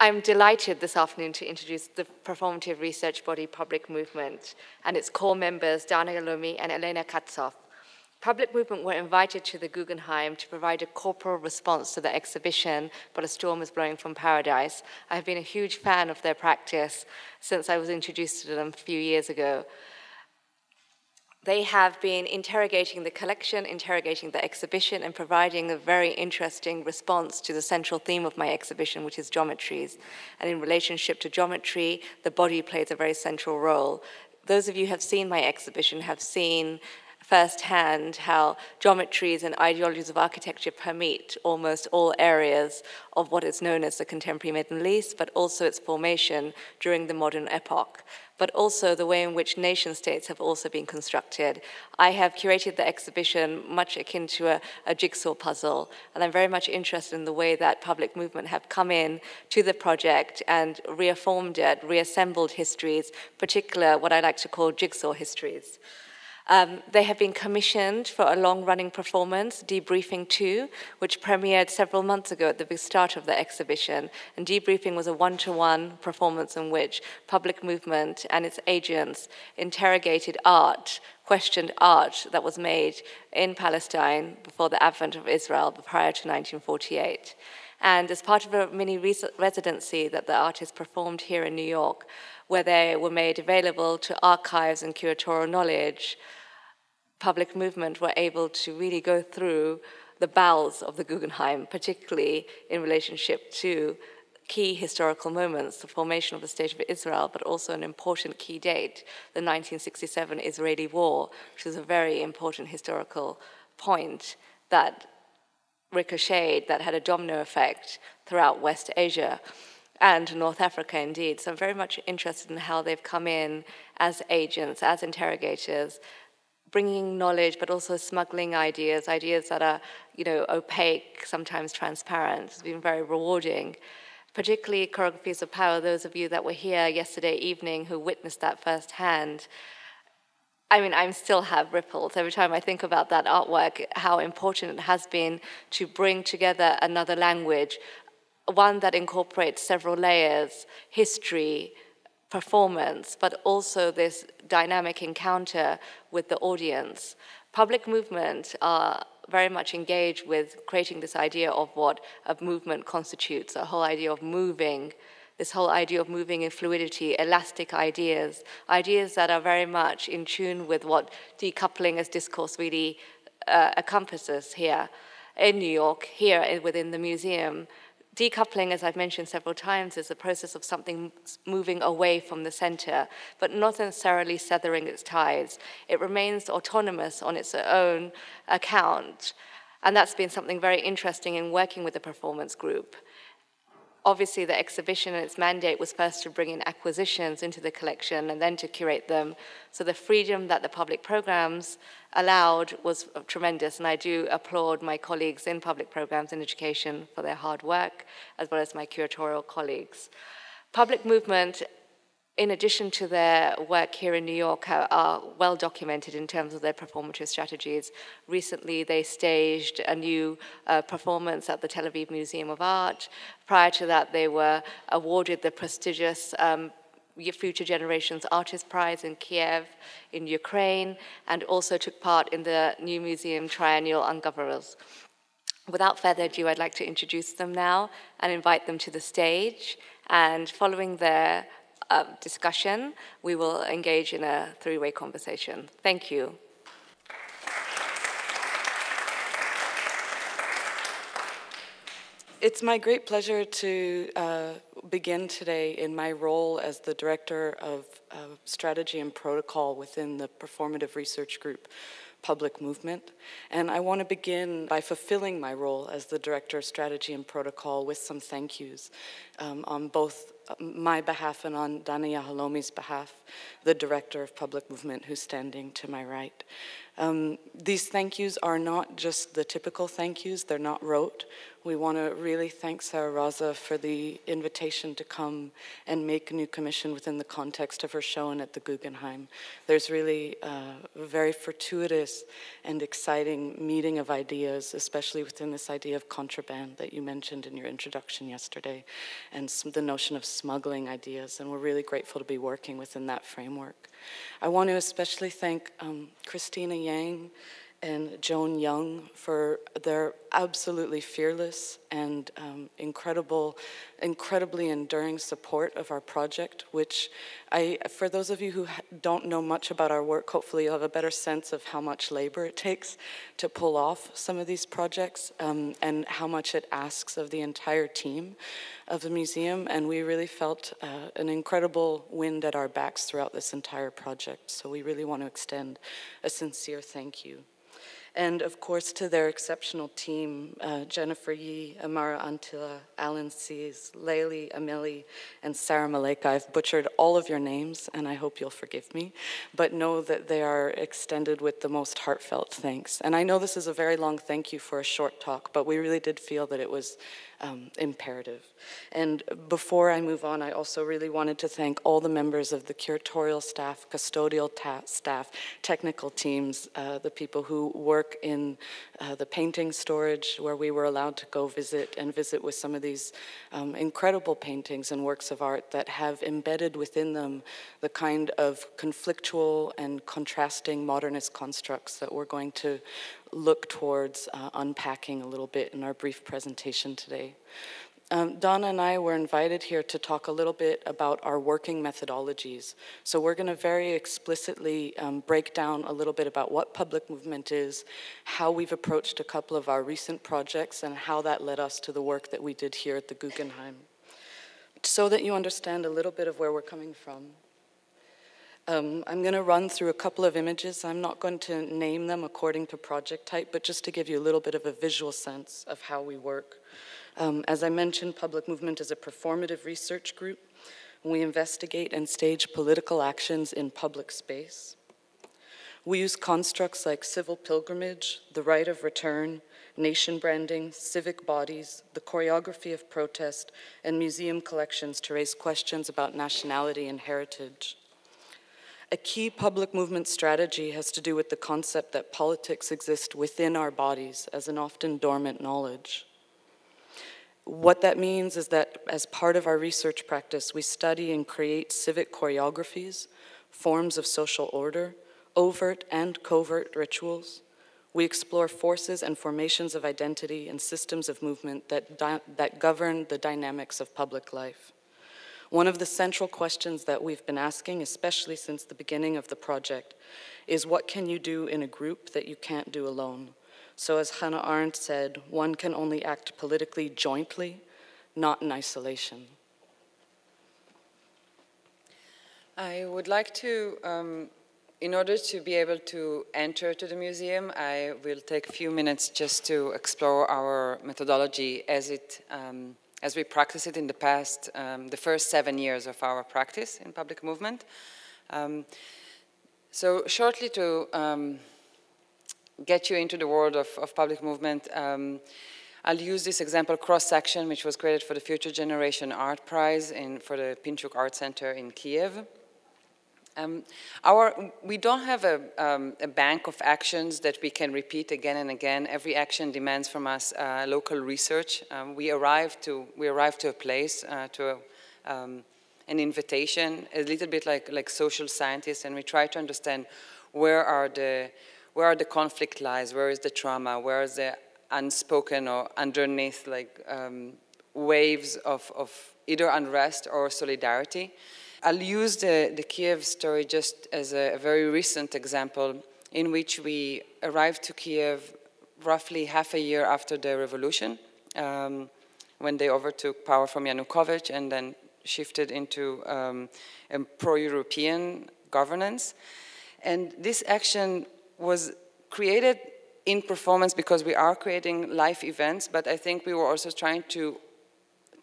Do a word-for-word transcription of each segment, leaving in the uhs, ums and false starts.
I'm delighted this afternoon to introduce the Performative Research Body Public Movement and its core members, Dana Yahalomi and Alhena Katsof. Public Movement were invited to the Guggenheim to provide a corporal response to the exhibition, But a Storm Is Blowing from Paradise. I've been a huge fan of their practice since I was introduced to them a few years ago. They have been interrogating the collection, interrogating the exhibition, and providing a very interesting response to the central theme of my exhibition, which is geometries. And in relationship to geometry, the body plays a very central role. Those of you who have seen my exhibition have seen firsthand how geometries and ideologies of architecture permeate almost all areas of what is known as the contemporary Middle East, but also its formation during the modern epoch, but also the way in which nation states have also been constructed. I have curated the exhibition much akin to a, a jigsaw puzzle, and I'm very much interested in the way that public movement have come in to the project and reformed it, reassembled histories, particularly what I like to call jigsaw histories. Um, they have been commissioned for a long-running performance, Debriefing Two, which premiered several months ago at the start of the exhibition. And Debriefing was a one-to-one performance in which public movement and its agents interrogated art, questioned art that was made in Palestine before the advent of Israel prior to nineteen forty-eight. And as part of a mini residency that the artists performed here in New York, where they were made available to archives and curatorial knowledge, public movement were able to really go through the bowels of the Guggenheim, particularly in relationship to key historical moments, the formation of the State of Israel, but also an important key date, the nineteen sixty-seven Israeli War, which is a very important historical point that ricocheted, that had a domino effect throughout West Asia and North Africa indeed. So I'm very much interested in how they've come in as agents, as interrogators, bringing knowledge, but also smuggling ideas, ideas that are, you know, opaque, sometimes transparent. It's been very rewarding, particularly choreographies of power. Those of you that were here yesterday evening who witnessed that firsthand, I mean, I still have ripples every time I think about that artwork, how important it has been to bring together another language, one that incorporates several layers, history, performance, but also this dynamic encounter with the audience. Public movement are very much engaged with creating this idea of what a movement constitutes, a whole idea of moving, this whole idea of moving in fluidity, elastic ideas, ideas that are very much in tune with what decoupling as discourse really uh, encompasses here in New York, here within the museum. Decoupling, as I've mentioned several times, is the process of something moving away from the center, but not necessarily severing its ties. It remains autonomous on its own account, and that's been something very interesting in working with the performance group. Obviously, the exhibition and its mandate was first to bring in acquisitions into the collection and then to curate them. So the freedom that the public programs allowed was tremendous, and I do applaud my colleagues in public programs and education for their hard work, as well as my curatorial colleagues. Public movement, in addition to their work here in New York, are well documented in terms of their performative strategies. Recently, they staged a new uh, performance at the Tel Aviv Museum of Art. Prior to that, they were awarded the prestigious um, Future Generation Art Prize in Kiev, in Ukraine, and also took part in the New Museum Triennial Ungovernance. Without further ado, I'd like to introduce them now and invite them to the stage. And following their Uh, discussion, we will engage in a three-way conversation. Thank you. It's my great pleasure to uh, begin today in my role as the Director of uh, Strategy and Protocol within the Performative Research Group Public Movement. And I want to begin by fulfilling my role as the Director of Strategy and Protocol with some thank yous um, on both my behalf and on Dana Yahalomi's behalf, the Director of Public Movement, who's standing to my right. Um, these thank yous are not just the typical thank yous, they're not rote. We want to really thank Sara Raza for the invitation to come and make a new commission within the context of her show and at the Guggenheim. There's really uh, a very fortuitous and exciting meeting of ideas, especially within this idea of contraband that you mentioned in your introduction yesterday, and some, the notion of smuggling ideas, and we're really grateful to be working within that framework. I want to especially thank um, Christina Yang and Joan Young for their absolutely fearless and um, incredible, incredibly enduring support of our project, which I, for those of you who don't know much about our work, hopefully you'll have a better sense of how much labor it takes to pull off some of these projects um, and how much it asks of the entire team of the museum, and we really felt uh, an incredible wind at our backs throughout this entire project, so we really want to extend a sincere thank you. And of course to their exceptional team, uh, Jennifer Yee, Amara Antilla, Alan Sees, Laili, Amelie, and Sarah Maleka. I've butchered all of your names and I hope you'll forgive me, but know that they are extended with the most heartfelt thanks. And I know this is a very long thank you for a short talk, but we really did feel that it was Um, imperative. And before I move on, I also really wanted to thank all the members of the curatorial staff, custodial ta staff, technical teams, uh, the people who work in uh, the painting storage where we were allowed to go visit and visit with some of these um, incredible paintings and works of art that have embedded within them the kind of conflictual and contrasting modernist constructs that we're going to look towards uh, unpacking a little bit in our brief presentation today. Um, Donna and I were invited here to talk a little bit about our working methodologies. So we're going to very explicitly um, break down a little bit about what public movement is, how we've approached a couple of our recent projects, and how that led us to the work that we did here at the Guggenheim. So that you understand a little bit of where we're coming from, Um, I'm going to run through a couple of images. I'm not going to name them according to project type, but just to give you a little bit of a visual sense of how we work. Um, as I mentioned, Public Movement is a performative research group. We investigate and stage political actions in public space. We use constructs like civil pilgrimage, the right of return, nation branding, civic bodies, the choreography of protest, and museum collections to raise questions about nationality and heritage. A key public movement strategy has to do with the concept that politics exist within our bodies as an often dormant knowledge. What that means is that as part of our research practice, we study and create civic choreographies, forms of social order, overt and covert rituals. We explore forces and formations of identity and systems of movement that, that govern the dynamics of public life. One of the central questions that we've been asking, especially since the beginning of the project, is what can you do in a group that you can't do alone? So as Hannah Arendt said, one can only act politically jointly, not in isolation. I would like to, um, in order to be able to enter to the museum, I will take a few minutes just to explore our methodology as it um, as we practice it in the past, um, the first seven years of our practice in public movement. Um, so shortly to um, get you into the world of, of public movement, um, I'll use this example, cross-section, which was created for the Future Generation Art Prize in, for the Pinchuk Art Center in Kiev. Um, our, we don't have a, um, a bank of actions that we can repeat again and again. Every action demands from us uh, local research. Um, we, arrive to, we arrive to a place, uh, to a, um, an invitation, a little bit like, like social scientists, and we try to understand where are, the, where are the conflict lies, where is the trauma, where is the unspoken or underneath like um, waves of, of either unrest or solidarity. I'll use the, the Kiev story just as a, a very recent example in which we arrived to Kiev roughly half a year after the revolution, um, when they overtook power from Yanukovych and then shifted into um, a pro-European governance. And this action was created in performance because we are creating live events, but I think we were also trying to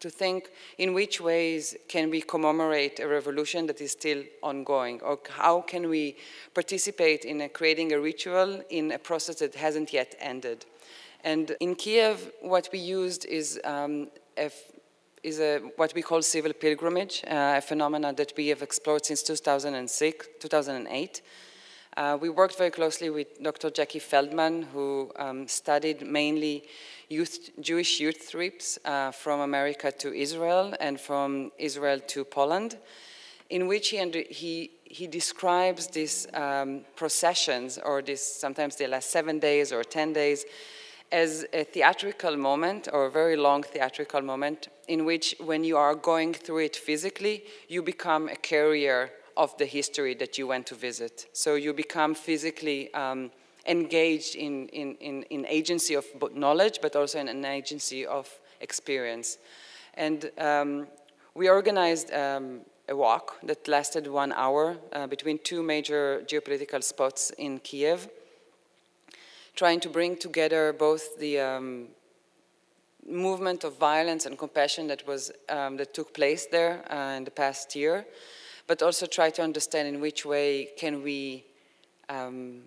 to think in which ways can we commemorate a revolution that is still ongoing, or how can we participate in a creating a ritual in a process that hasn't yet ended. And in Kiev, what we used is, um, a, is a, what we call civil pilgrimage, uh, a phenomenon that we have explored since two thousand six, two thousand eight. Uh, we worked very closely with Doctor Jackie Feldman, who um, studied mainly youth, Jewish youth trips uh, from America to Israel and from Israel to Poland, in which he, he, he describes these um, processions, or this, sometimes they last seven days or ten days, as a theatrical moment, or a very long theatrical moment, in which when you are going through it physically, you become a carrier of the history that you went to visit. So you become physically um, engaged in, in, in, in agency of knowledge, but also in an agency of experience. And um, we organized um, a walk that lasted one hour uh, between two major geopolitical spots in Kiev, trying to bring together both the um, movement of violence and compassion that, was, um, that took place there uh, in the past year, but also try to understand in which way can we um,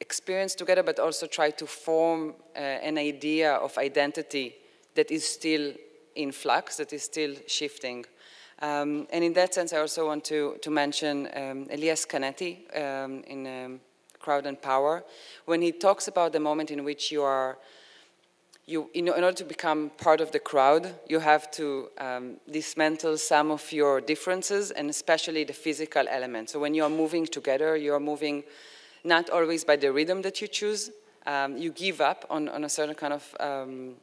experience together, but also try to form uh, an idea of identity that is still in flux, that is still shifting. Um, and in that sense, I also want to, to mention um, Elias Canetti um, in um, Crowd and Power, when he talks about the moment in which you are You, in order to become part of the crowd, you have to um, dismantle some of your differences, and especially the physical element. So when you are moving together, you are moving not always by the rhythm that you choose. Um, you give up on, on a certain kind of um,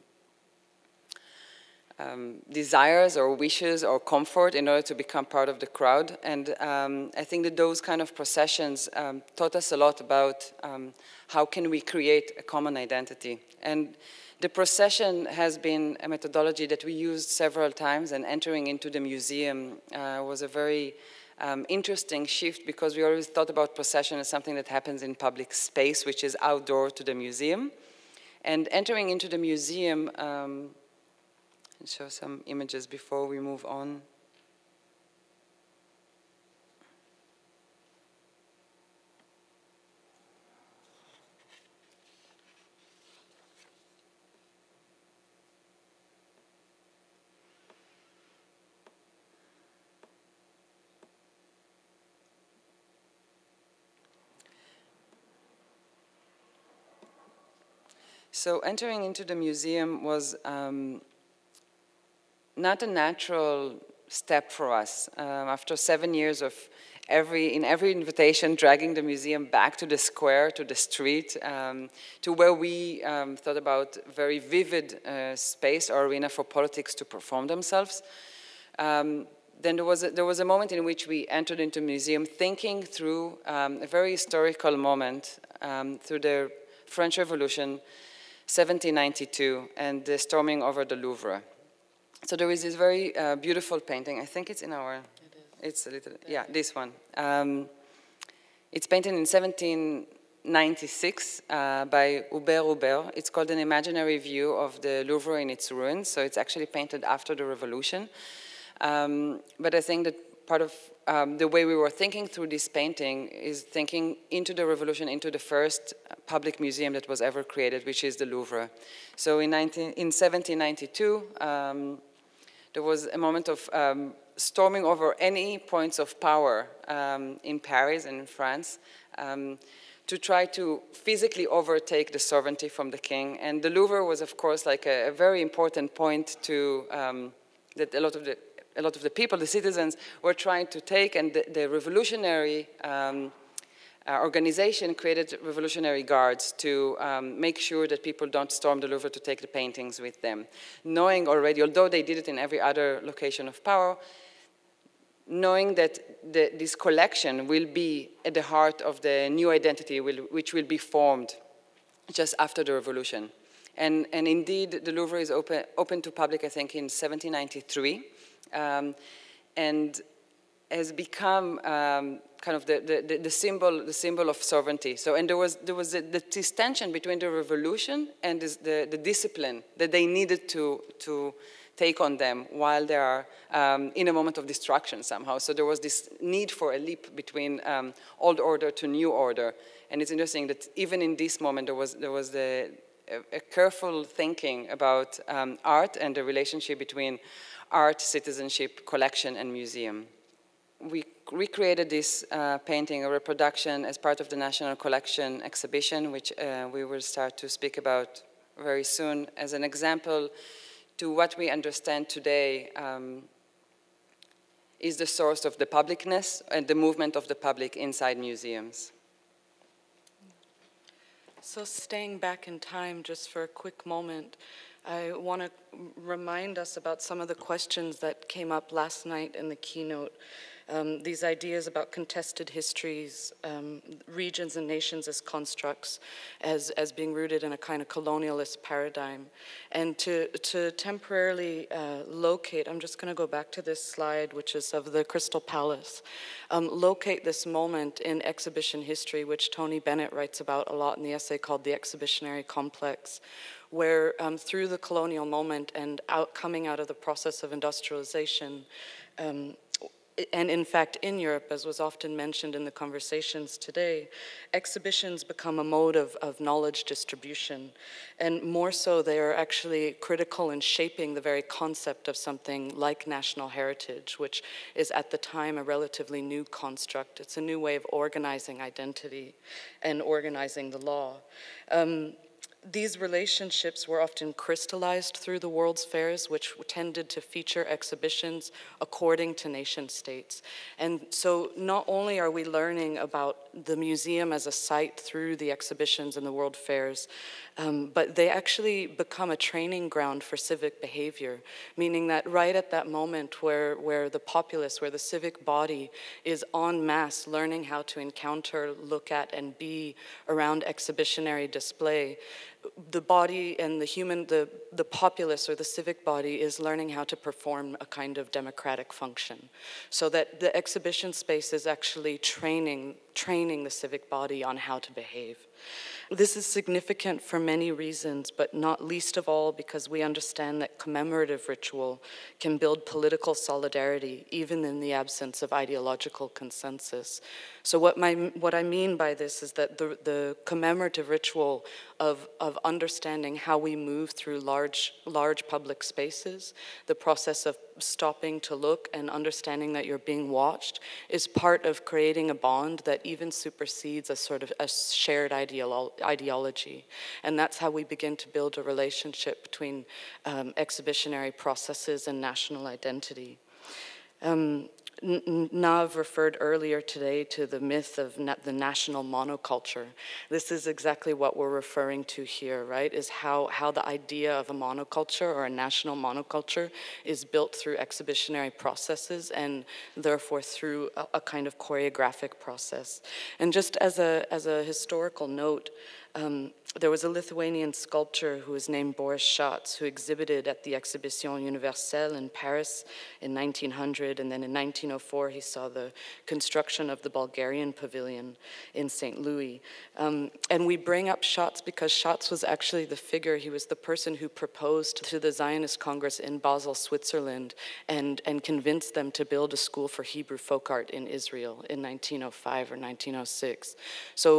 um, desires or wishes or comfort in order to become part of the crowd. And um, I think that those kind of processions um, taught us a lot about um, how can we create a common identity. And the procession has been a methodology that we used several times, and entering into the museum uh, was a very um, interesting shift, because we always thought about procession as something that happens in public space, which is outdoor to the museum. And entering into the museum, um, I'll show some images before we move on. So entering into the museum was um, not a natural step for us. Um, after seven years of every, in every invitation, dragging the museum back to the square, to the street, um, to where we um, thought about very vivid uh, space or arena for politics to perform themselves. Um, then there was, a, there was a moment in which we entered into the museum thinking through um, a very historical moment um, through the French Revolution, seventeen ninety-two, and the storming over the Louvre. So there is this very uh, beautiful painting. I think it's in our, it it's a little, yeah, this one. Um, it's painted in seventeen ninety-six uh, by Hubert Hubert. It's called An Imaginary View of the Louvre in Its Ruins. So it's actually painted after the revolution. Um, but I think that part of um, the way we were thinking through this painting is thinking into the revolution, into the first public museum that was ever created, which is the Louvre. So in, seventeen ninety-two, um, there was a moment of um, storming over any points of power um, in Paris and in France um, to try to physically overtake the sovereignty from the king. And the Louvre was, of course, like a, a very important point to, um, that a lot of the, a lot of the people, the citizens, were trying to take, and the, the revolutionary um, Our organization created revolutionary guards to um, make sure that people don't storm the Louvre to take the paintings with them. Knowing already, although they did it in every other location of power, knowing that the, this collection will be at the heart of the new identity will, which will be formed just after the revolution. And, and indeed, the Louvre is open, open to public, I think, in seventeen ninety-three. Um, and has become um, kind of the, the, the symbol the symbol of sovereignty. So, and there was there was a, the, this tension between the revolution and this, the the discipline that they needed to to take on them while they are um, in a moment of destruction somehow. So there was this need for a leap between um, old order to new order. And it's interesting that even in this moment there was there was the a, a careful thinking about um, art and the relationship between art, citizenship, collection, and museum. We recreated this uh, painting, a reproduction, as part of the National Collection exhibition, which uh, we will start to speak about very soon, as an example to what we understand today um, is the source of the publicness and the movement of the public inside museums. So staying back in time just for a quick moment, I want to remind us about some of the questions that came up last night in the keynote. Um, these ideas about contested histories, um, regions and nations as constructs, as, as being rooted in a kind of colonialist paradigm. And to, to temporarily uh, locate, I'm just going to go back to this slide, which is of the Crystal Palace, um, locate this moment in exhibition history, which Tony Bennett writes about a lot in the essay called The Exhibitionary Complex, where um, through the colonial moment and out, coming out of the process of industrialization, um, and in fact in Europe, as was often mentioned in the conversations today, exhibitions become a mode of, of knowledge distribution. And more so, they are actually critical in shaping the very concept of something like national heritage, which is at the time a relatively new construct. It's a new way of organizing identity and organizing the law. Um, These relationships were often crystallized through the World's Fairs, which tended to feature exhibitions according to nation states. And so not only are we learning about the museum as a site through the exhibitions and the World Fairs, um, but they actually become a training ground for civic behavior, meaning that right at that moment where, where the populace, where the civic body is en masse learning how to encounter, look at, and be around exhibitionary display, the body and the human, the, the populace or the civic body is learning how to perform a kind of democratic function. So that the exhibition space is actually training, training the civic body on how to behave. This is significant for many reasons, but not least of all because we understand that commemorative ritual can build political solidarity even in the absence of ideological consensus. So what, my, what I mean by this is that the, the commemorative ritual of, of understanding how we move through large, large public spaces, the process of stopping to look and understanding that you're being watched, is part of creating a bond that even supersedes a sort of a shared ideolo ideology. And that's how we begin to build a relationship between um, exhibitionary processes and national identity. Um, Nav referred earlier today to the myth of na the national monoculture. This is exactly what we're referring to here, right? Is how, how the idea of a monoculture or a national monoculture is built through exhibitionary processes and therefore through a, a kind of choreographic process. And just as a, as a historical note, Um, there was a Lithuanian sculptor who was named Boris Schatz, who exhibited at the Exhibition Universelle in Paris in nineteen hundred, and then in nineteen oh four he saw the construction of the Bulgarian pavilion in Saint Louis. Um, and we bring up Schatz because Schatz was actually the figure, he was the person who proposed to the Zionist Congress in Basel, Switzerland, and, and convinced them to build a school for Hebrew folk art in Israel in nineteen oh five or nineteen oh six. So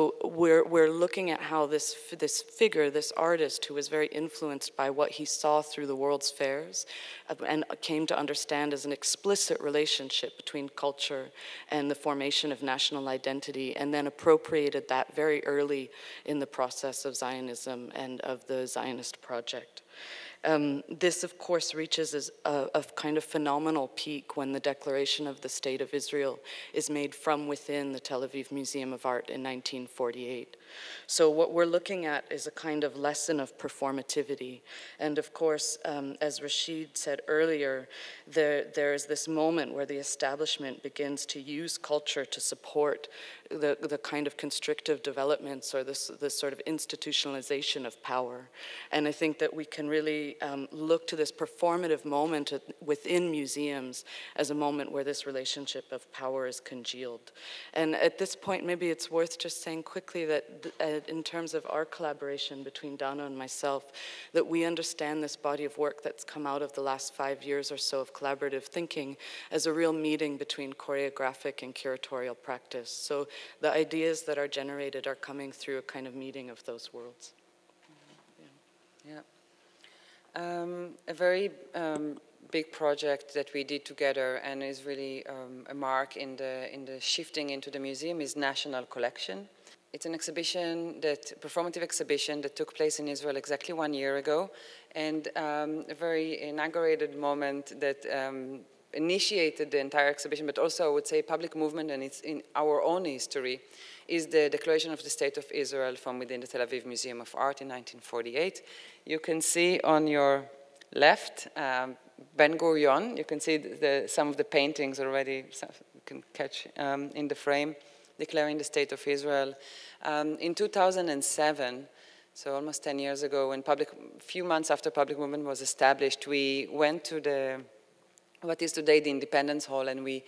we're, we're looking at how This, this figure, this artist, who was very influenced by what he saw through the World's Fairs uh, and came to understand as an explicit relationship between culture and the formation of national identity, and then appropriated that very early in the process of Zionism and of the Zionist project. Um, this, of course, reaches a, a kind of phenomenal peak when the Declaration of the State of Israel is made from within the Tel Aviv Museum of Art in nineteen forty-eight. So what we're looking at is a kind of lesson of performativity. And of course, um, as Rashid said earlier, there, there is this moment where the establishment begins to use culture to support the, the kind of constrictive developments or this, this sort of institutionalization of power. And I think that we can really um, look to this performative moment within museums as a moment where this relationship of power is congealed. And at this point, maybe it's worth just saying quickly that uh, in terms of our collaboration between Dana and myself, that we understand this body of work that's come out of the last five years or so of collaborative thinking as a real meeting between choreographic and curatorial practice. So the ideas that are generated are coming through a kind of meeting of those worlds. Yeah. Um, a very um, big project that we did together and is really um, a mark in the, in the shifting into the museum is National Collection. It's an exhibition, that performative exhibition that took place in Israel exactly one year ago, and um, a very inaugurated moment that um, initiated the entire exhibition, but also I would say public movement, and it's in our own history, is the Declaration of the State of Israel from within the Tel Aviv Museum of Art in nineteen forty-eight. You can see on your left um, Ben Gurion. You can see the, some of the paintings already, some you can catch um, in the frame, declaring the State of Israel. Um, in two thousand seven, so almost ten years ago, when public, few months after public movement was established, we went to the, what is today the Independence Hall, and we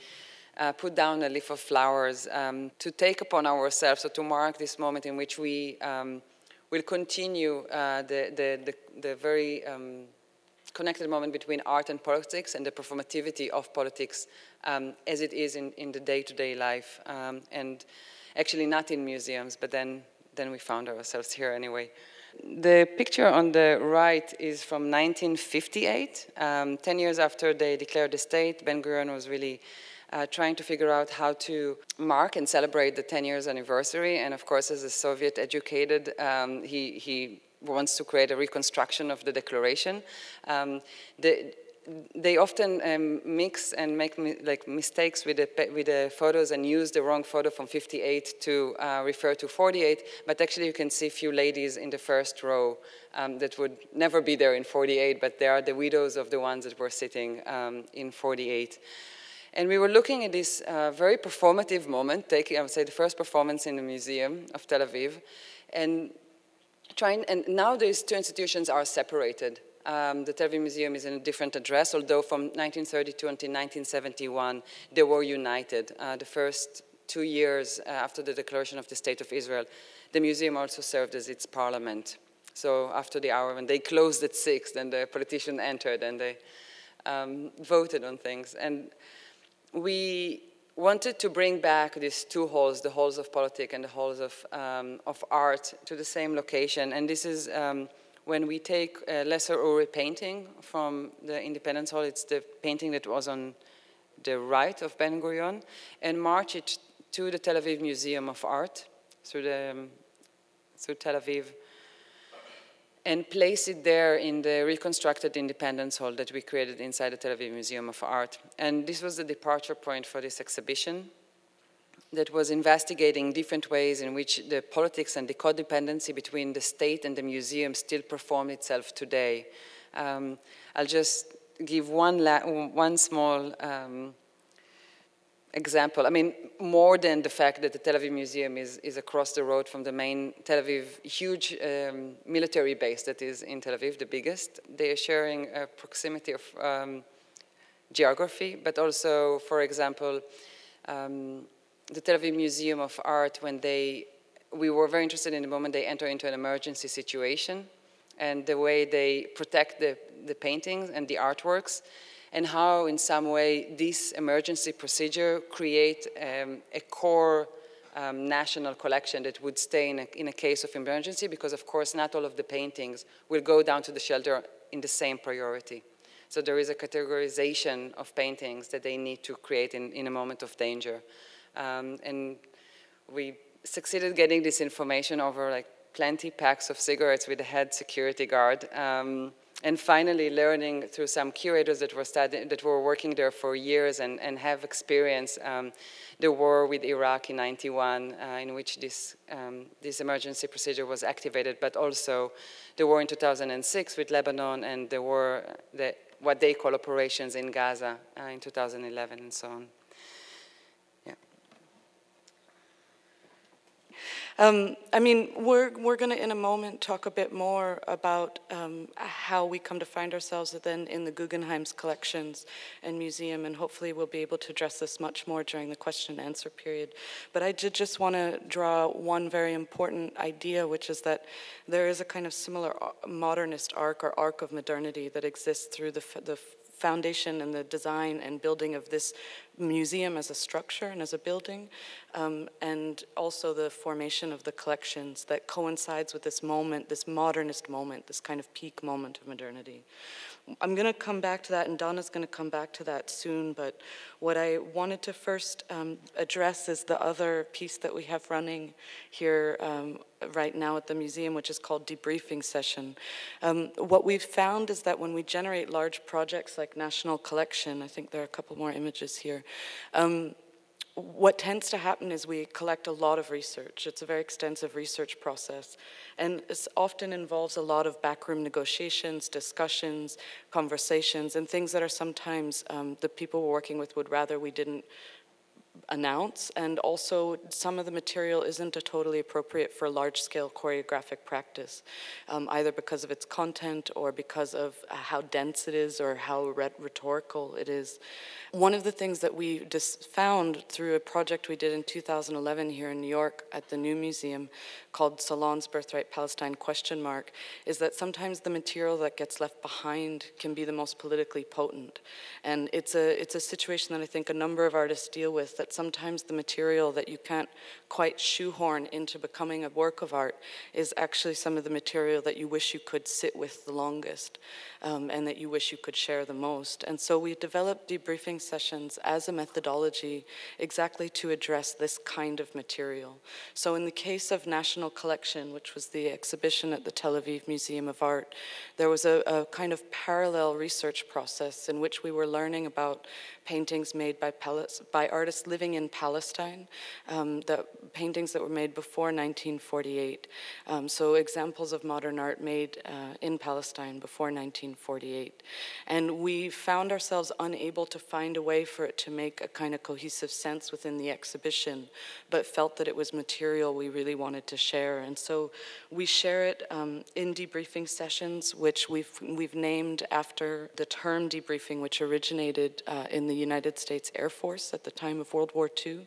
uh, put down a leaf of flowers um, to take upon ourselves, or so to mark this moment in which we um, will continue uh, the, the, the, the very um, connected moment between art and politics and the performativity of politics um, as it is in, in the day-to-day life. Um, and actually not in museums, but then, then we found ourselves here anyway. The picture on the right is from nineteen fifty-eight. Um, ten years after they declared the state, Ben Gurion was really uh, trying to figure out how to mark and celebrate the ten years anniversary. And of course, as a Soviet educated, um, he, he wants to create a reconstruction of the declaration. Um, the, They often um, mix and make mi like mistakes with the, with the photos and use the wrong photo from fifty-eight to uh, refer to forty-eight, but actually you can see a few ladies in the first row um, that would never be there in forty-eight, but they are the widows of the ones that were sitting um, in forty-eight. And we were looking at this uh, very performative moment, taking, I would say, the first performance in the museum of Tel Aviv, and, trying, and now these two institutions are separated. Um, the Tel Aviv Museum is in a different address, although from nineteen thirty-two until nineteen seventy-one, they were united. Uh, the first two years uh, after the declaration of the State of Israel, the museum also served as its parliament. So after the hour when they closed at six, then the politicians entered and they um, voted on things. And we wanted to bring back these two halls, the halls of politics and the halls of, um, of art, to the same location. And this is... Um, when we take a Lesser Ury painting from the Independence Hall, it's the painting that was on the right of Ben Gurion, and march it to the Tel Aviv Museum of Art, through, the, through Tel Aviv, and place it there in the reconstructed Independence Hall that we created inside the Tel Aviv Museum of Art. And this was the departure point for this exhibition that was investigating different ways in which the politics and the codependency between the state and the museum still perform itself today. Um, I'll just give one, la one small um, example. I mean, more than the fact that the Tel Aviv Museum is, is across the road from the main Tel Aviv huge um, military base that is in Tel Aviv, the biggest, they are sharing a proximity of um, geography, but also, for example, um, the Tel Aviv Museum of Art, when they, we were very interested in the moment they enter into an emergency situation and the way they protect the, the paintings and the artworks, and how in some way this emergency procedure create um, a core um, national collection that would stay in a, in a case of emergency, because of course not all of the paintings will go down to the shelter in the same priority. So there is a categorization of paintings that they need to create in, in a moment of danger. Um, and we succeeded getting this information over like plenty packs of cigarettes with the head security guard. Um, and finally learning through some curators that were, studying, that were working there for years and, and have experienced um, the war with Iraq in ninety-one, uh, in which this, um, this emergency procedure was activated, but also the war in two thousand six with Lebanon, and the war, the, what they call operations in Gaza uh, in two thousand eleven and so on. Um, I mean, we're, we're going to, in a moment, talk a bit more about um, how we come to find ourselves then in the Guggenheim's collections and museum, and hopefully we'll be able to address this much more during the question and answer period. But I did just want to draw one very important idea, which is that there is a kind of similar modernist arc or arc of modernity that exists through the, the foundation and the design and building of this museum as a structure and as a building, um, and also the formation of the collections that coincides with this moment, this modernist moment, this kind of peak moment of modernity. I'm going to come back to that, and Donna's going to come back to that soon, but what I wanted to first um, address is the other piece that we have running here um, right now at the museum, which is called Debriefing Session. Um, what we've found is that when we generate large projects like National Collection, I think there are a couple more images here, um, what tends to happen is we collect a lot of research. It's a very extensive research process, and it often involves a lot of backroom negotiations, discussions, conversations, and things that are sometimes um, the people we're working with would rather we didn't announce, and also some of the material isn't a totally appropriate for large-scale choreographic practice, um, either because of its content or because of how dense it is or how rhetorical it is. One of the things that we just found through a project we did in two thousand eleven here in New York at the New Museum called Salon's Birthright Palestine question mark is that sometimes the material that gets left behind can be the most politically potent. And it's a, it's a situation that I think a number of artists deal with, that sometimes the material that you can't quite shoehorn into becoming a work of art is actually some of the material that you wish you could sit with the longest um, and that you wish you could share the most. And so we developed debriefing sessions as a methodology exactly to address this kind of material. So in the case of National Collection, which was the exhibition at the Tel Aviv Museum of Art, there was a, a kind of parallel research process in which we were learning about paintings made by, by artists living in Palestine, um, the paintings that were made before nineteen forty-eight. Um, so examples of modern art made uh, in Palestine before nineteen forty-eight. And we found ourselves unable to find a way for it to make a kind of cohesive sense within the exhibition, but felt that it was material we really wanted to share. And so we share it um, in debriefing sessions, which we've, we've named after the term debriefing, which originated uh, in the United States Air Force at the time of World War Two,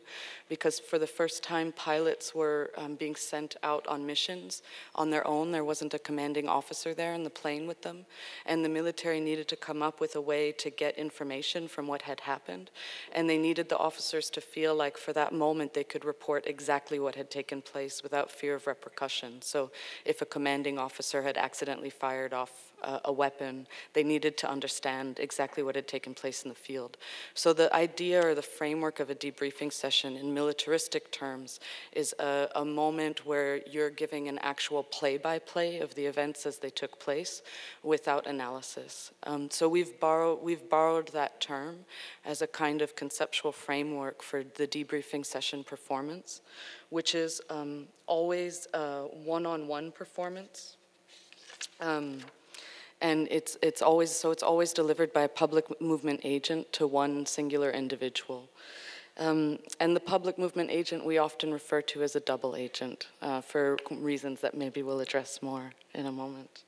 because for the first time pilots were um, being sent out on missions on their own. There wasn't a commanding officer there in the plane with them, and the military needed to come up with a way to get information from what had happened, and they needed the officers to feel like for that moment they could report exactly what had taken place without fear of repercussion. So if a commanding officer had accidentally fired off a weapon, they needed to understand exactly what had taken place in the field. So the idea or the framework of a debriefing session in militaristic terms is a, a moment where you're giving an actual play-by-play of the events as they took place without analysis. Um, so we've borrowed, we've borrowed that term as a kind of conceptual framework for the debriefing session performance, which is um, always a one-on-one performance. Um, And it's, it's always, so it's always delivered by a public movement agent to one singular individual. Um, and the public movement agent we often refer to as a double agent uh, for reasons that maybe we'll address more in a moment.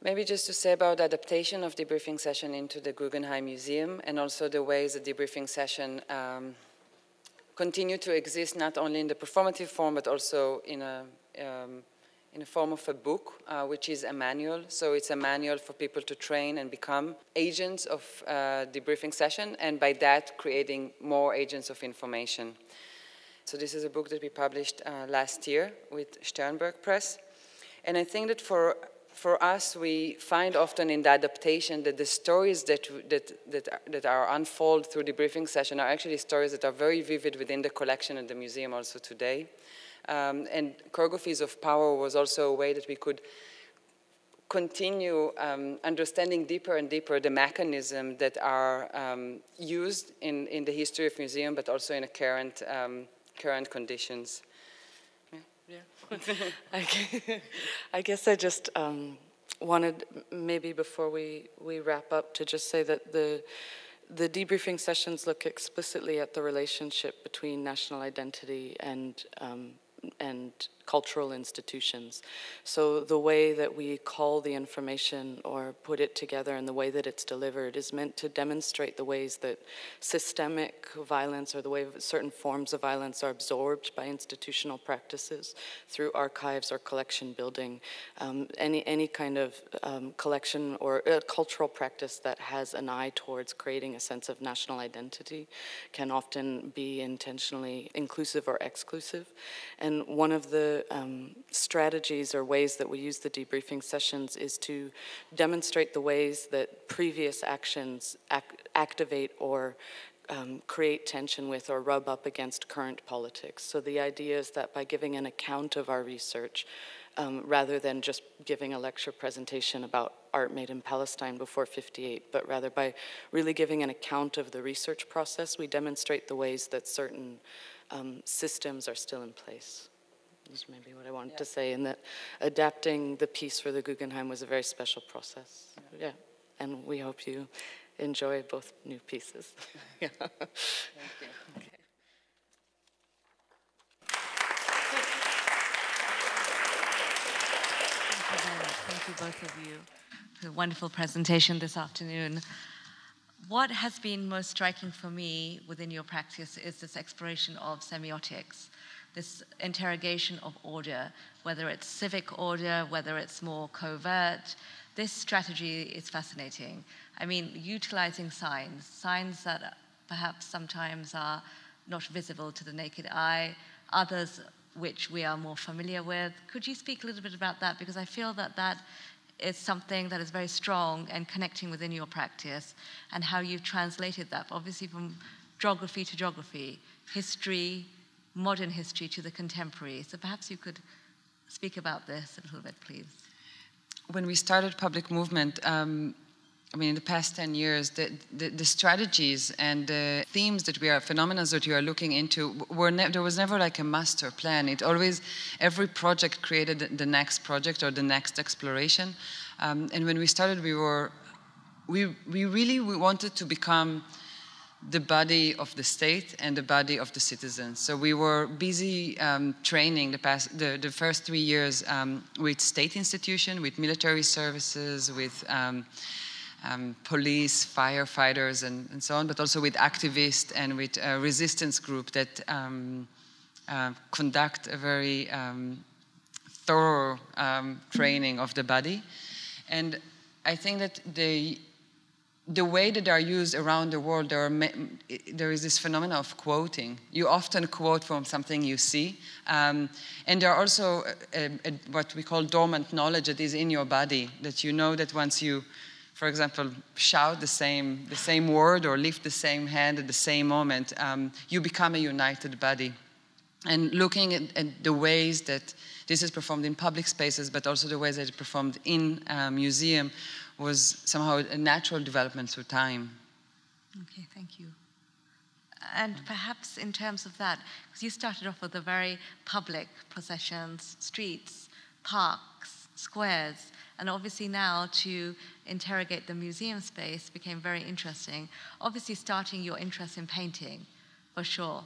Maybe just to say about adaptation of debriefing session into the Guggenheim Museum, and also the ways the debriefing session um, continue to exist not only in the performative form but also in a um, in the form of a book, uh, which is a manual. So it's a manual for people to train and become agents of uh, debriefing session, and by that creating more agents of information. So this is a book that we published uh, last year with Sternberg Press. And I think that for, for us, we find often in the adaptation that the stories that, that, that, that are unfold through debriefing session are actually stories that are very vivid within the collection at the museum also today. Um, and choreographies of power was also a way that we could continue um, understanding deeper and deeper the mechanism that are um, used in, in the history of museum, but also in the current, um, current conditions. Yeah, yeah. I guess I just um, wanted maybe before we, we wrap up to just say that the The debriefing sessions look explicitly at the relationship between national identity and um, and cultural institutions. So the way that we call the information or put it together and the way that it's delivered is meant to demonstrate the ways that systemic violence or the way certain forms of violence are absorbed by institutional practices through archives or collection building. Um, any, any kind of um, collection or uh, cultural practice that has an eye towards creating a sense of national identity can often be intentionally inclusive or exclusive. And one of the Um, strategies or ways that we use the debriefing sessions is to demonstrate the ways that previous actions ac activate or Um, create tension with or rub up against current politics. So the idea is that by giving an account of our research, um, rather than just giving a lecture presentation about art made in Palestine before fifty-eight, but rather by really giving an account of the research process, we demonstrate the ways that certain um, systems are still in place. Is maybe what I wanted yeah. to say, in that adapting the piece for the Guggenheim was a very special process. Yeah, yeah. And we hope you enjoy both new pieces. Yeah. Thank you. Okay. Thank you both of you for the wonderful presentation this afternoon. What has been most striking for me within your practice is this exploration of semiotics. This interrogation of order, whether it's civic order, whether it's more covert. This strategy is fascinating. I mean, utilizing signs, signs that perhaps sometimes are not visible to the naked eye, others which we are more familiar with. Could you speak a little bit about that? Because I feel that that is something that is very strong and connecting within your practice, and how you've translated that, obviously from geography to geography, history, modern history to the contemporary. So perhaps you could speak about this a little bit, please. When we started Public Movement, um, I mean, in the past ten years, the, the, the strategies and the themes that we are, phenomena that you are looking into, were there was never like a master plan. It always, every project created the next project or the next exploration. Um, and when we started, we were, we, we really we wanted to become the body of the state and the body of the citizens. So we were busy um, training the, past, the, the first three years um, with state institutions, with military services, with um, um, police, firefighters, and, and so on, but also with activists and with a resistance group that um, uh, conduct a very um, thorough um, training of the body. And I think that they the way that they are used around the world, there, are, there is this phenomenon of quoting. You often quote from something you see. Um, and there are also a, a, what we call dormant knowledge that is in your body, that you know that once you, for example, shout the same, the same word or lift the same hand at the same moment, um, you become a united body. And looking at, at the ways that this is performed in public spaces, but also the ways that it's performed in a museum, was somehow a natural development through time. Okay, thank you. And perhaps in terms of that, because you started off with the very public processions, streets, parks, squares, and obviously now to interrogate the museum space became very interesting. Obviously starting your interest in painting, for sure,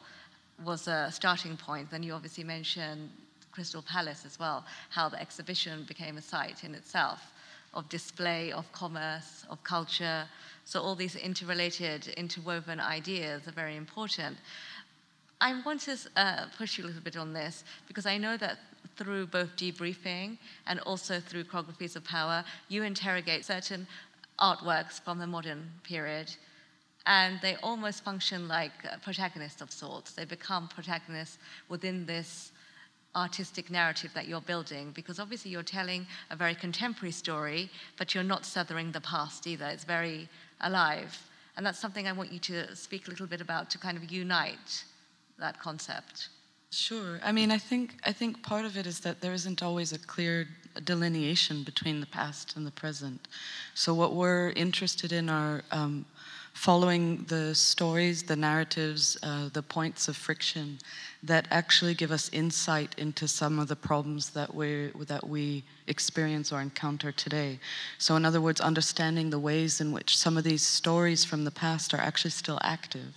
was a starting point. Then you obviously mentioned Crystal Palace as well, how the exhibition became a site in itself of display, of commerce, of culture. So all these interrelated, interwoven ideas are very important. I want to uh, push you a little bit on this, because I know that through both debriefing and also through Choreographies of Power, you interrogate certain artworks from the modern period, and they almost function like protagonists of sorts. They become protagonists within this artistic narrative that you're building, because obviously you're telling a very contemporary story, but you're not smothering the past either. It's very alive. And that's something I want you to speak a little bit about, to kind of unite that concept. Sure. I mean, I think, I think part of it is that there isn't always a clear delineation between the past and the present. So what we're interested in are um, following the stories, the narratives, uh, the points of friction that actually give us insight into some of the problems that we that we experience or encounter today. So in other words, understanding the ways in which some of these stories from the past are actually still active.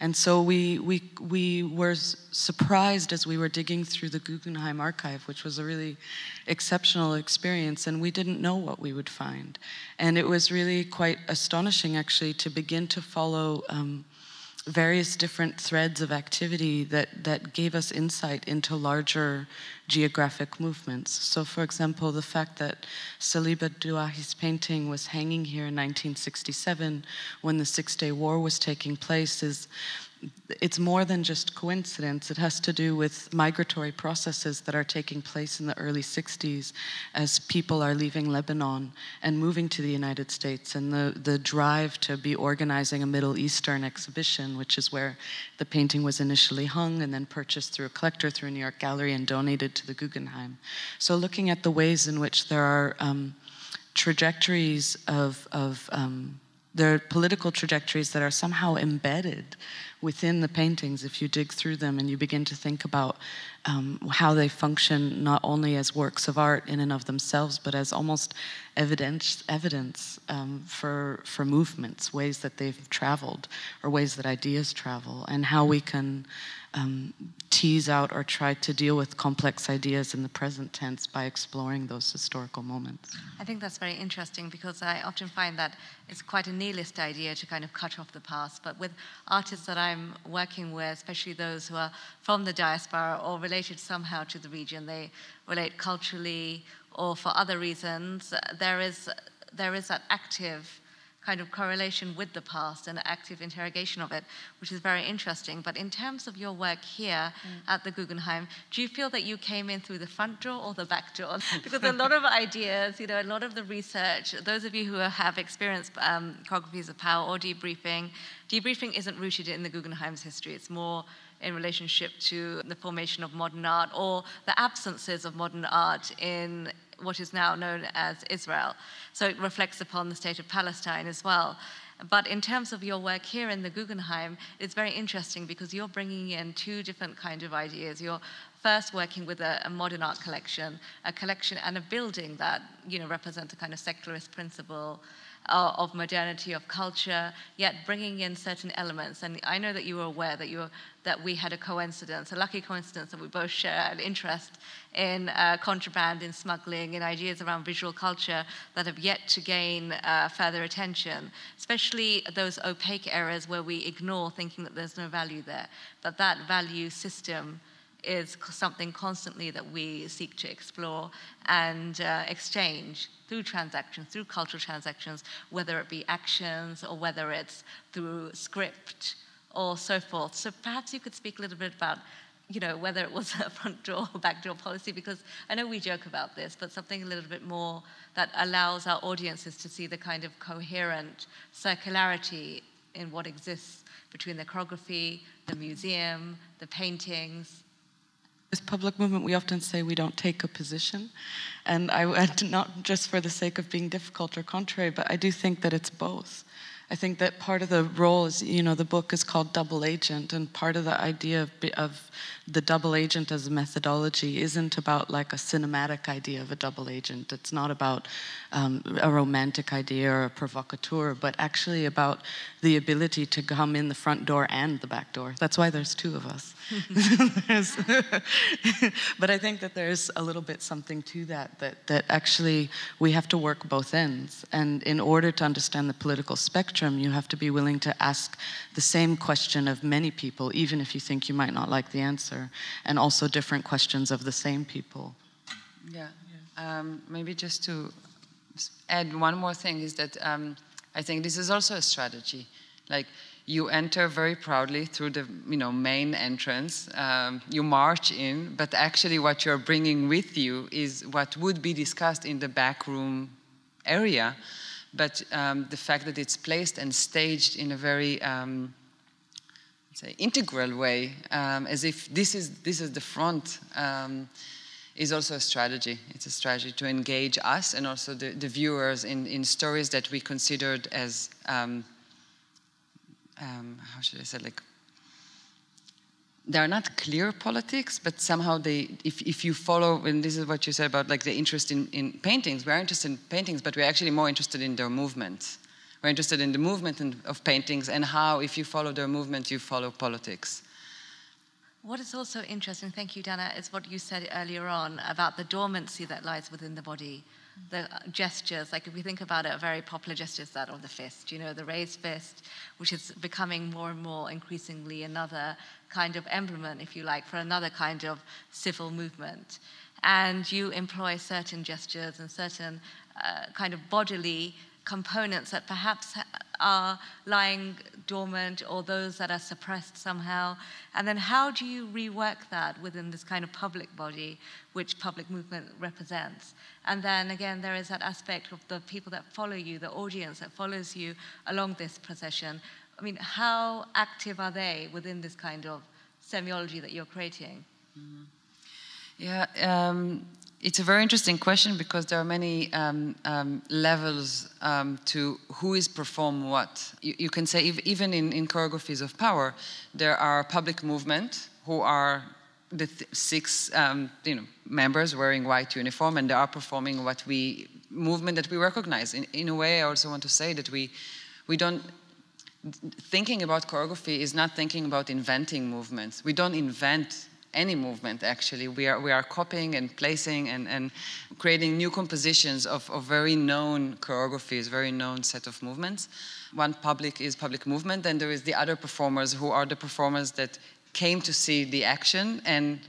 And so we, we, we were surprised as we were digging through the Guggenheim archive, which was a really exceptional experience, and we didn't know what we would find. And it was really quite astonishing, actually, to begin to follow um, various different threads of activity that, that gave us insight into larger geographic movements. So, for example, the fact that Saliba Douahi's painting was hanging here in nineteen sixty-seven when the Six-Day War was taking place is, it's more than just coincidence. It has to do with migratory processes that are taking place in the early sixties as people are leaving Lebanon and moving to the United States, and the, the drive to be organizing a Middle Eastern exhibition, which is where the painting was initially hung and then purchased through a collector through a New York gallery and donated to the Guggenheim. So looking at the ways in which there are um, trajectories of... of um, there are political trajectories that are somehow embedded within the paintings if you dig through them and you begin to think about um, how they function not only as works of art in and of themselves, but as almost evidence, evidence um, for, for movements, ways that they've traveled or ways that ideas travel, and how we can um, tease out or try to deal with complex ideas in the present tense by exploring those historical moments. I think that's very interesting, because I often find that it's quite a nihilist idea to kind of cut off the past, but with artists that I'm working with, especially those who are from the diaspora or related somehow to the region, they relate culturally or for other reasons, there is, there is that active kind of correlation with the past and active interrogation of it, which is very interesting. But in terms of your work here mm. at the Guggenheim, do you feel that you came in through the front door or the back door? Because a lot of ideas, you know, a lot of the research, those of you who have experienced um, choreographies of power or debriefing, debriefing isn't rooted in the Guggenheim's history. It's more in relationship to the formation of modern art or the absences of modern art in what is now known as Israel. So it reflects upon the state of Palestine as well. But in terms of your work here in the Guggenheim, it's very interesting because you're bringing in two different kind of ideas. You're first working with a, a modern art collection, a collection and a building that, you know, represents a kind of secularist principle uh, of modernity, of culture, yet bringing in certain elements. And I know that you were aware that you were, that we had a coincidence, a lucky coincidence that we both share an interest in uh, contraband, in smuggling, in ideas around visual culture that have yet to gain uh, further attention, especially those opaque areas where we ignore thinking that there's no value there. But that value system is something constantly that we seek to explore and uh, exchange through transactions, through cultural transactions, whether it be actions or whether it's through script or so forth. So perhaps you could speak a little bit about, you know, whether it was a front door or back door policy, because I know we joke about this, but something a little bit more that allows our audiences to see the kind of coherent circularity in what exists between the choreography, the museum, the paintings. With public movement, we often say we don't take a position. And I, not just for the sake of being difficult or contrary, but I do think that it's both. I think that part of the role is, you know, the book is called Double Agent, and part of the idea of, of the double agent as a methodology isn't about like a cinematic idea of a double agent. It's not about um, a romantic idea or a provocateur, but actually about the ability to come in the front door and the back door. That's why there's two of us. But I think that there's a little bit something to that, that, that actually we have to work both ends. And in order to understand the political spectrum, you have to be willing to ask the same question of many people, even if you think you might not like the answer, and also different questions of the same people. Yeah, yeah. Um, maybe just to add one more thing is that um, I think this is also a strategy. Like, you enter very proudly through the, you know, main entrance, um, you march in, but actually what you're bringing with you is what would be discussed in the back room area. But um, the fact that it's placed and staged in a very um, say, integral way, um, as if this is, this is the front, um, is also a strategy. It's a strategy to engage us and also the, the viewers in, in stories that we considered as, um, um, how should I say, like, they are not clear politics, but somehow they, if, if you follow, and this is what you said about like the interest in, in paintings, we're interested in paintings, but we're actually more interested in their movement. We're interested in the movement and, of paintings and how, if you follow their movement, you follow politics. What is also interesting, thank you, Dana, is what you said earlier on about the dormancy that lies within the body. The gestures, like if we think about it, a very popular gesture is that of the fist, you know, the raised fist, which is becoming more and more increasingly another kind of emblem, if you like, for another kind of civil movement. And you employ certain gestures and certain uh, kind of bodily components that perhaps are lying dormant or those that are suppressed somehow. And then how do you rework that within this kind of public body, which public movement represents? And then again, there is that aspect of the people that follow you, the audience that follows you along this procession. I mean, how active are they within this kind of semiology that you're creating? Mm-hmm. Yeah, um, it's a very interesting question because there are many um, um, levels um, to who is perform what. You, you can say if, even in, in choreographies of power, there are public movement who are the th six um, you know, members wearing white uniform, and they are performing what we movement that we recognize. In, in a way, I also want to say that we we don't. Thinking about choreography is not thinking about inventing movements. We don't invent any movement, actually. We are, we are copying and placing and, and creating new compositions of, of very known choreographies, very known set of movements. One public is public movement, then there is the other performers who are the performers that came to see the action and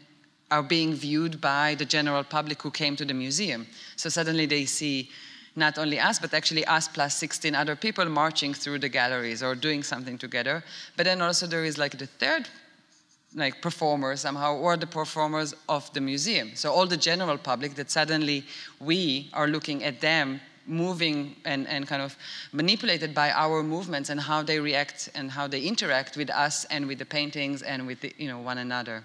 are being viewed by the general public who came to the museum. So suddenly they see not only us, but actually us plus sixteen other people marching through the galleries or doing something together. But then also there is like the third like performers somehow, or the performers of the museum. So all the general public that suddenly we are looking at them moving and, and kind of manipulated by our movements and how they react and how they interact with us and with the paintings and with the, you know, one another.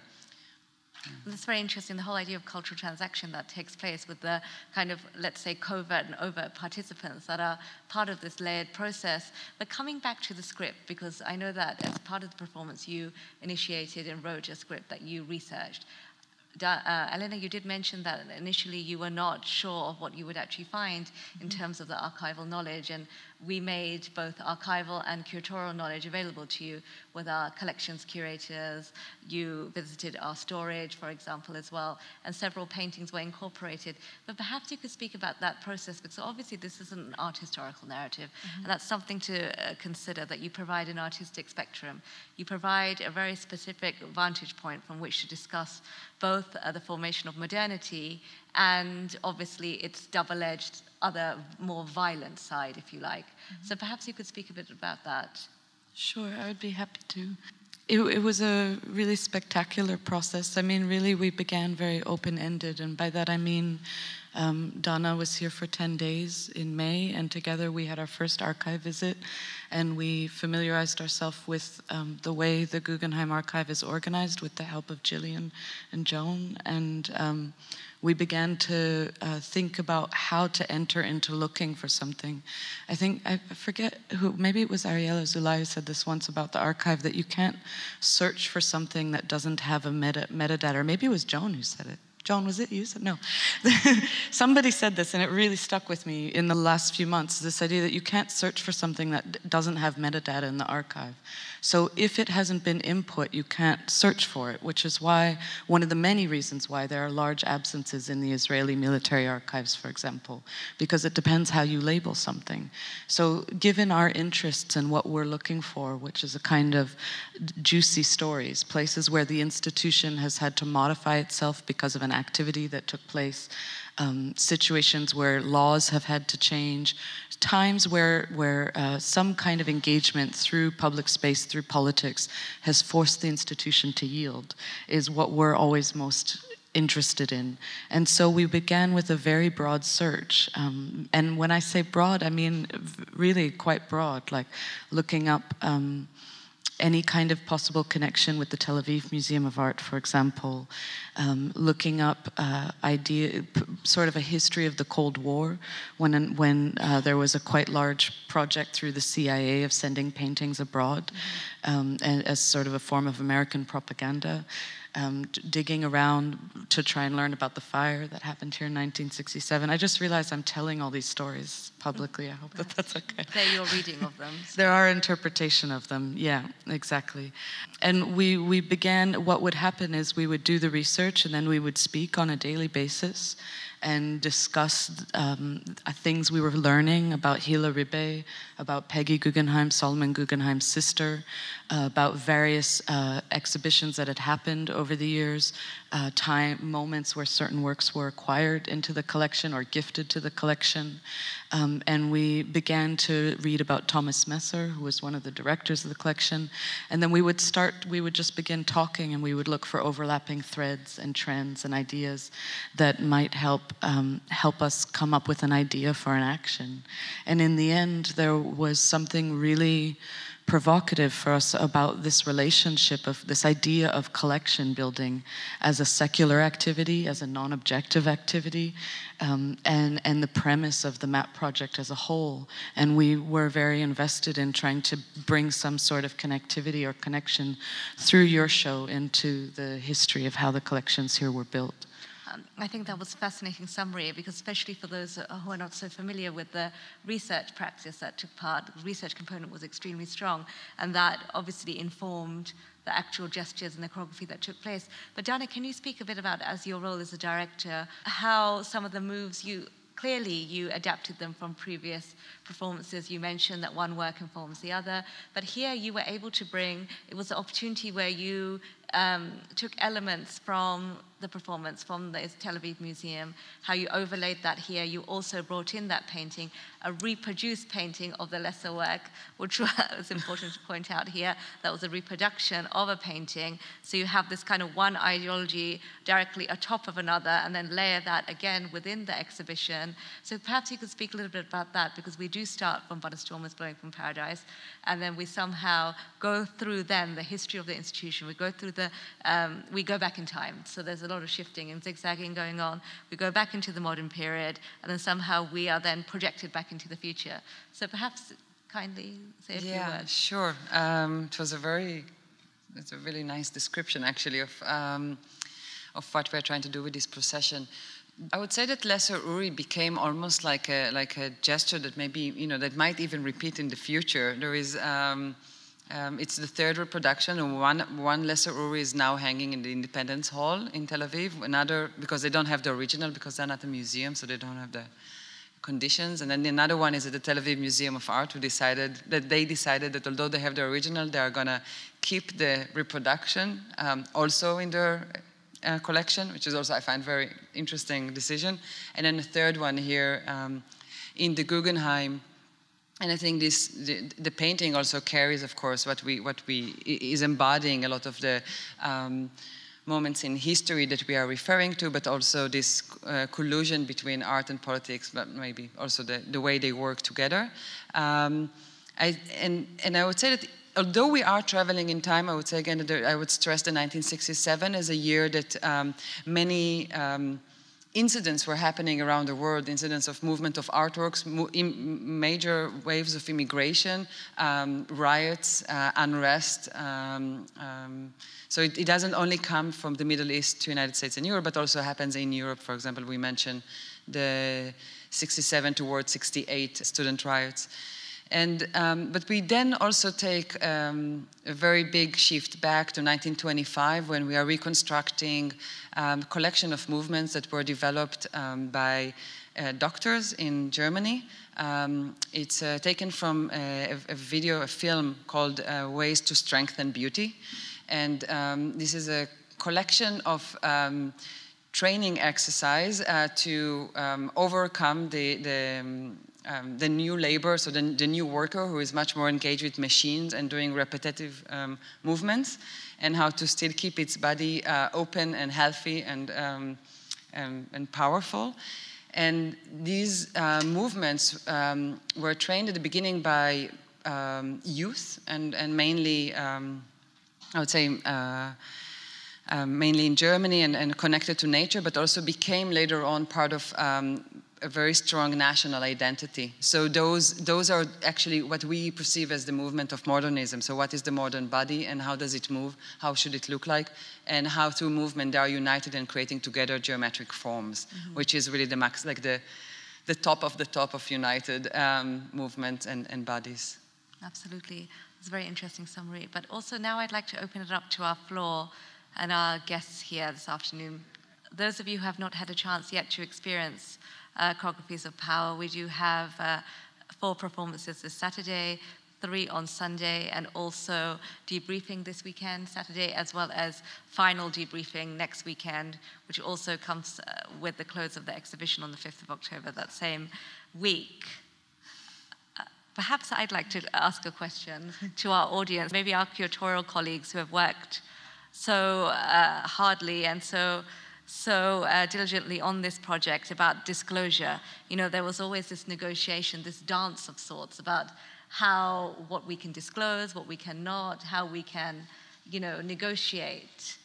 That's very interesting, the whole idea of cultural transaction that takes place with the kind of, let's say, covert and overt participants that are part of this layered process. But coming back to the script, because I know that as part of the performance you initiated and wrote a script that you researched. Uh, Alhena, you did mention that initially you were not sure of what you would actually find in terms of the archival knowledge, and we made both archival and curatorial knowledge available to you with our collections curators. You visited our storage, for example, as well, and several paintings were incorporated. But perhaps you could speak about that process, because obviously this isn't an art historical narrative, mm-hmm. and that's something to uh, consider, that you provide an artistic spectrum. You provide a very specific vantage point from which to discuss both the formation of modernity and obviously its double-edged other more violent side, if you like. Mm-hmm. So perhaps you could speak a bit about that. Sure, I would be happy to. It, it was a really spectacular process. I mean, really, we began very open-ended, and by that I mean um, Dana was here for ten days in May, and together we had our first archive visit, and we familiarized ourselves with um, the way the Guggenheim Archive is organized with the help of Gillian and Joan, and um, we began to uh, think about how to enter into looking for something. I think, I forget who, maybe it was Ariella Zulay who said this once about the archive, that you can't search for something that doesn't have a meta, metadata, or maybe it was Joan who said it. Joan, was it you? Said no. Somebody said this, and it really stuck with me in the last few months, this idea that you can't search for something that doesn't have metadata in the archive. So if it hasn't been input, you can't search for it, which is why, one of the many reasons why there are large absences in the Israeli military archives, for example, because it depends how you label something. So given our interests and what we're looking for, which is a kind of juicy stories, places where the institution has had to modify itself because of an activity that took place, um, situations where laws have had to change, times where, where uh, some kind of engagement through public space, through politics, has forced the institution to yield, is what we're always most interested in. And so we began with a very broad search. Um, and when I say broad, I mean really quite broad, like looking up um, any kind of possible connection with the Tel Aviv Museum of Art, for example, um, looking up uh, idea, sort of a history of the Cold War, when, when uh, there was a quite large project through the C I A of sending paintings abroad um, as sort of a form of American propaganda. um, digging around to try and learn about the fire that happened here in nineteen sixty-seven. I just realized I'm telling all these stories publicly. I hope that that's okay. They're your reading of them. So. They're our interpretation of them, yeah, exactly. And we, we began, what would happen is we would do the research and then we would speak on a daily basis and discuss um, things we were learning about Gila Ribey, about Peggy Guggenheim, Solomon Guggenheim's sister, uh, about various uh, exhibitions that had happened over the years, uh, time moments where certain works were acquired into the collection or gifted to the collection. Um, and we began to read about Thomas Messer, who was one of the directors of the collection. And then we would start, we would just begin talking and we would look for overlapping threads and trends and ideas that might help Um, help us come up with an idea for an action. And in the end, there was something really provocative for us about this relationship of this idea of collection building as a secular activity, as a non-objective activity, um, and, and the premise of the MAP project as a whole. And we were very invested in trying to bring some sort of connectivity or connection through your show into the history of how the collections here were built. I think that was a fascinating summary, because especially for those who are not so familiar with the research practice that took part, the research component was extremely strong, and that obviously informed the actual gestures and the choreography that took place. But Dana, can you speak a bit about, as your role as a director, how some of the moves you... Clearly, you adapted them from previous performances. You mentioned that one work informs the other. But here you were able to bring, it was an opportunity where you um, took elements from the performance, from the Tel Aviv Museum, how you overlaid that here. You also brought in that painting, a reproduced painting of the lesser work, which was important to point out here. That was a reproduction of a painting. So you have this kind of one ideology directly atop of another, and then layer that again within the exhibition. So perhaps you could speak a little bit about that, because we do start from But a Storm Is Blowing from Paradise, and then we somehow go through then the history of the institution. We go through the, um, we go back in time. So there's a lot of shifting and zigzagging going on. We go back into the modern period, and then somehow we are then projected back into the future. So perhaps kindly say a few words. Yeah, sure. Um, it was a very, it's a really nice description actually of, um, of what we're trying to do with this procession. I would say that Lesser Uri became almost like a like a gesture that maybe, you know, that might even repeat in the future. There is um, um, it's the third reproduction, and one one Lesser Uri is now hanging in the Independence Hall in Tel Aviv. Another, because they don't have the original, because they're not a museum, so they don't have the conditions. And then another one is at the Tel Aviv Museum of Art, who decided that they decided that although they have the original, they are gonna keep the reproduction um, also in their Uh, collection, which is also, I find, very interesting decision. And then the third one here um, in the Guggenheim, and I think this the, the painting also carries, of course, what we what we is embodying a lot of the um, moments in history that we are referring to, but also this uh, collusion between art and politics, but maybe also the the way they work together. Um, I and and I would say that, although we are traveling in time, I would say again, that I would stress the nineteen sixty-seven as a year that um, many um, incidents were happening around the world, incidents of movement of artworks, mo major waves of immigration, um, riots, uh, unrest. Um, um, so it, it doesn't only come from the Middle East to United States and Europe, but also happens in Europe. For example, we mentioned the sixty-seven towards sixty-eight student riots. And, um, but we then also take um, a very big shift back to nineteen twenty-five, when we are reconstructing um, a collection of movements that were developed um, by uh, doctors in Germany. Um, it's uh, taken from a, a video, a film called uh, Ways to Strengthen Beauty. And um, this is a collection of um, training exercise uh, to um, overcome the... the um, Um, the new labor, so the, the new worker who is much more engaged with machines and doing repetitive um, movements, and how to still keep its body uh, open and healthy and, um, and, and powerful. And these uh, movements um, were trained at the beginning by um, youth and, and mainly, um, I would say, uh, uh, mainly in Germany and, and connected to nature, but also became later on part of um, a very strong national identity. So those, those are actually what we perceive as the movement of modernism. So what is the modern body and how does it move? How should it look like? And how through movement they are united and creating together geometric forms, mm-hmm. which is really the max, like the, the top of the top of united um, movements and, and bodies. Absolutely. It's a very interesting summary. But also now I'd like to open it up to our floor and our guests here this afternoon. Those of you who have not had a chance yet to experience uh, Choreographies of Power, we do have uh, four performances this Saturday, three on Sunday, and also debriefing this weekend, Saturday, as well as final debriefing next weekend, which also comes uh, with the close of the exhibition on the fifth of October that same week. Perhaps I'd like to ask a question to our audience, maybe our curatorial colleagues who have worked so uh, hardly and so so uh, diligently on this project about disclosure. You know, there was always this negotiation, this dance of sorts about how, what we can disclose, what we cannot, how we can, you know, negotiate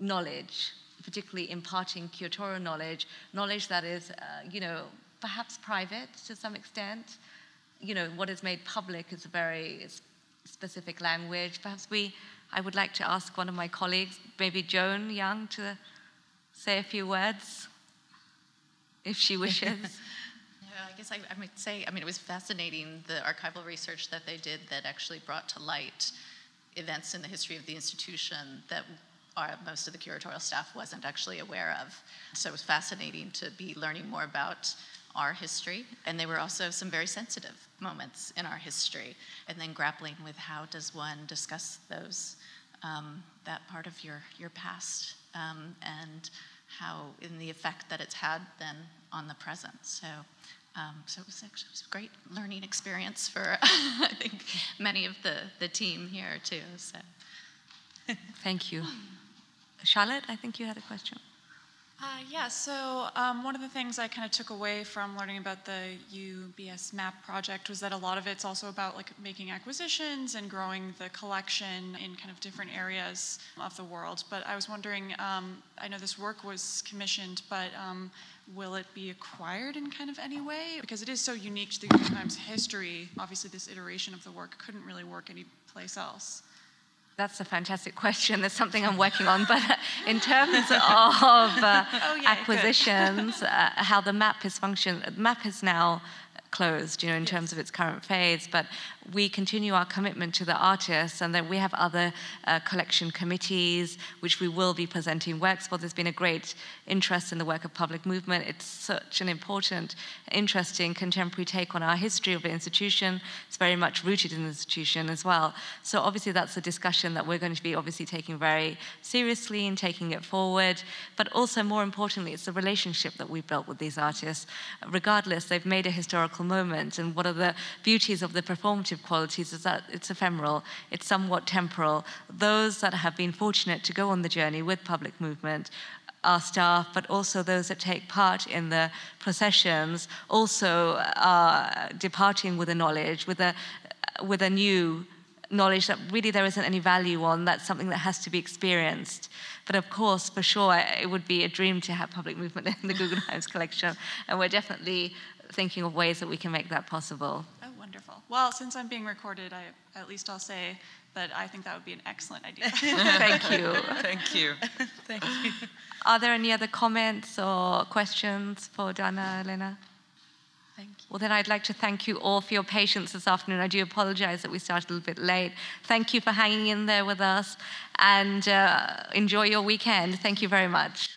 knowledge, particularly imparting curatorial knowledge, knowledge that is, uh, you know, perhaps private to some extent. You know, what is made public is a very specific language. Perhaps we, I would like to ask one of my colleagues, maybe Joan Young, to say a few words, if she wishes. Yeah, I guess I, I might say, I mean, it was fascinating, the archival research that they did that actually brought to light events in the history of the institution that our, most of the curatorial staff wasn't actually aware of. So it was fascinating to be learning more about our history, and they were also some very sensitive moments in our history, and then grappling with how does one discuss those, um, that part of your, your past, um, and how in the effect that it's had then on the present. So, um, so it was actually it was a great learning experience for, I think, many of the, the team here too, so. Thank you. Charlotte, I think you had a question. Uh, yeah, so um, one of the things I kind of took away from learning about the U B S MAP project was that a lot of it's also about like making acquisitions and growing the collection in kind of different areas of the world. But I was wondering, um, I know this work was commissioned, but um, will it be acquired in kind of any way? Because it is so unique to the Guggenheim's history. Obviously, this iteration of the work couldn't really work anyplace else. That's a fantastic question. That's something I'm working on. But uh, in terms of uh, oh, yeah, acquisitions, uh, how the MAP is functioned, the MAP is now closed, you know, in yes. terms of its current phase. But we continue our commitment to the artists, and then we have other uh, collection committees, which we will be presenting works for. There's been a great interest in the work of public movement. It's such an important, interesting contemporary take on our history of the institution. It's very much rooted in the institution as well. So obviously that's a discussion that we're going to be obviously taking very seriously and taking it forward. But also more importantly, it's the relationship that we've built with these artists. Regardless, they've made a historical moment, and one of the beauties of the performative qualities is that it's ephemeral, it's somewhat temporal. Those that have been fortunate to go on the journey with public movement, our staff, but also those that take part in the processions, also are departing with a knowledge, with a, with a new knowledge that really there isn't any value on. That's something that has to be experienced. But of course, for sure, it would be a dream to have public movement in the Guggenheim's collection, and we're definitely thinking of ways that we can make that possible. Oh, wonderful. Well, since I'm being recorded, I, at least I'll say that I think that would be an excellent idea. Thank you. Thank you. Thank you. Are there any other comments or questions for Dana, Alhena? Thank you. Well, then I'd like to thank you all for your patience this afternoon. I do apologize that we started a little bit late. Thank you for hanging in there with us, and uh, enjoy your weekend. Thank you very much.